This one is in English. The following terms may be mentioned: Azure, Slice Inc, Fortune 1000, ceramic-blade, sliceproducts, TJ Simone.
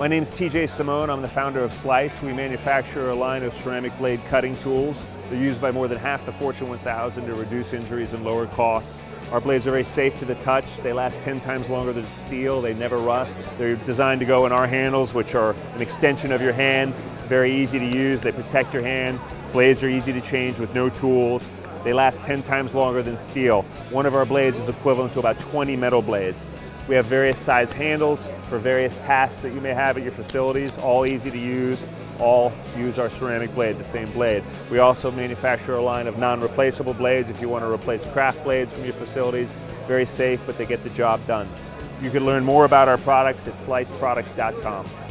My name's TJ Simone. I'm the founder of Slice. We manufacture a line of ceramic blade cutting tools. They're used by more than half the Fortune 1000 to reduce injuries and lower costs. Our blades are very safe to the touch. They last 10 times longer than steel. They never rust. They're designed to go in our handles, which are an extension of your hand. Very easy to use. They protect your hands. Blades are easy to change with no tools. They last 10 times longer than steel. One of our blades is equivalent to about 20 metal blades. We have various size handles for various tasks that you may have at your facilities, all easy to use, all use our ceramic blade, the same blade. We also manufacture a line of non-replaceable blades if you want to replace craft blades from your facilities. Very safe, but they get the job done. You can learn more about our products at sliceproducts.com.